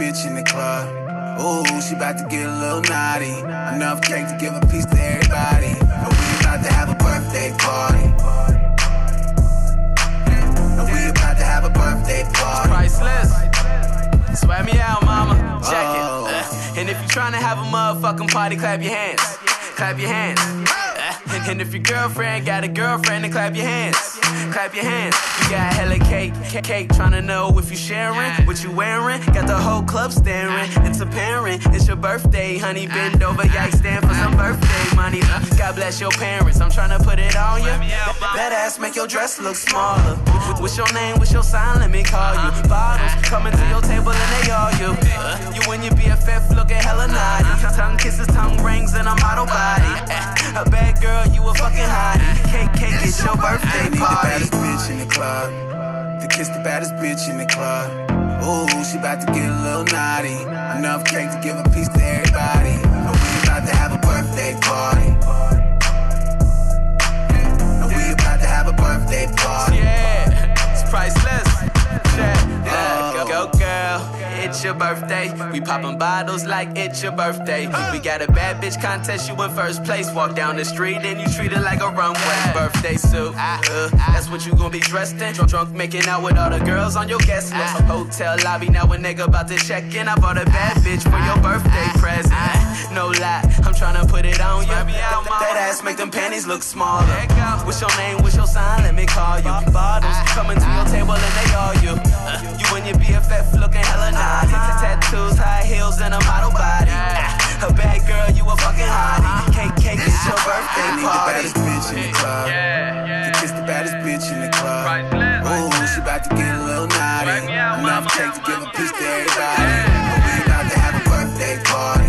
bitch in the club. Ooh, she about to get a little naughty. Enough cake to give a piece to everybody. And we about to have a birthday party. And we about to have a birthday party. Priceless. Swear me out, mama. Check it. And if you're trying to have a motherfucking party, clap your hands. Clap your hands. And if your girlfriend got a girlfriend, then clap your hands. Clap your hands. You got hella cake, tryna know if you sharing, what you wearing. Got the whole club staring, it's apparent. It's your birthday, honey, bend over, yikes, stand for some birthday money. God bless your parents, I'm tryna put it on ya. That ass make your dress look smaller. What's your name, what's your sign, let me call you. Bottles coming to your table and they all you. You and your BFF looking hella naughty. Tongue kisses, tongue rings, and I'm auto body. A bad girl, you a fucking hottie. Can't get your birthday party. Baddest bitch in the club, to kiss the baddest bitch in the club. Ooh, she about to get a little naughty. Enough cake to give a piece to everybody. And we about to have a birthday party. And we about to have a birthday party. Yeah, it's priceless. Yeah, go girl. It's your birthday. We poppin' bottles like it's your birthday. We got a bad bitch contest, you in first place. Walk down the street and you treat it like a runway. Birthday suit, that's what you gon' be dressed in. Drunk making out with all the girls on your guest list. Hotel lobby, now a nigga about to check in. I bought a bad bitch for your birthday present. No lie, I'm tryna put it on you. That ass make them panties look smaller. What's your name, what's your sign, let me call you. Bottles coming to your table and they all you. You and your BFF looking hella nice. Tattoos, high heels, and a model body. A bad girl, you a fucking hottie. Can't get your birthday party. The baddest bitch in the club. Yeah. Kiss the baddest bitch in the club. Ooh, she about to get a little naughty. Enough cake to give a piece to everybody. And we about to have a birthday party.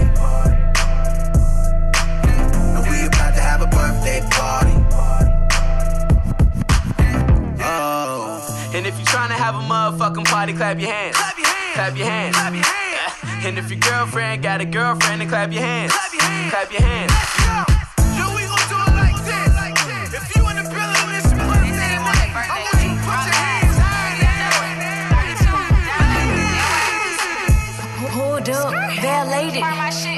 And we about to have a birthday party. Oh. And if you're trying to have a motherfucking party, clap your hands. Clap your hands. Clap your hands. And if your girlfriend got a girlfriend, then clap your hands. Clap your hands. Clap your hands. Yo, we gon' do it like this. If you in the building with this birthday night, I want you to put your hands high. Hold up, validated.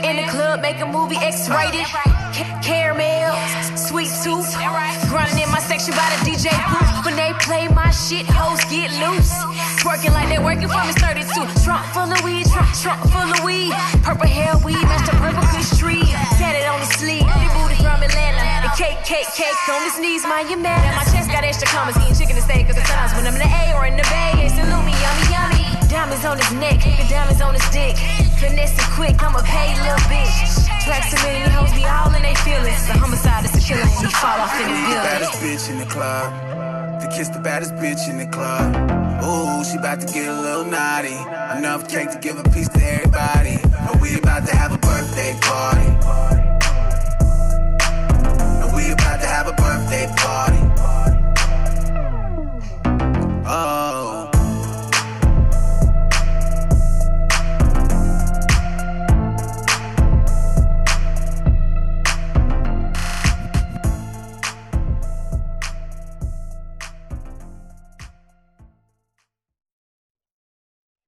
In the club, make a movie X-rated. Caramel, sweet tooth. Grinding in my section by the DJ booth. When they play my shit, hoes get loose. Working like they working for me 32. Trunk full of weed, trunk full of weed. Purple hair weed, match the purple Kush tree. Tatted on the sleeve, big booty from Atlanta. The cake on his knees, mind your manners. And my chest got extra commas, eating chicken and steak. Cause the times when I'm in the A or in the Bay, they salute me, yummy, yummy. Diamonds on his neck, the diamonds on his dick. Finesse and quick, I'm a paid little bitch. Tracks a million, hoes be all in they feelings. It's a homicide, it's a killer, and you fall off in the building. Baddest bitch in the club, to kiss the baddest bitch in the club. Ooh, she about to get a little naughty. Enough cake to give a piece to everybody. And we about to have a birthday party. And we about to have a birthday party.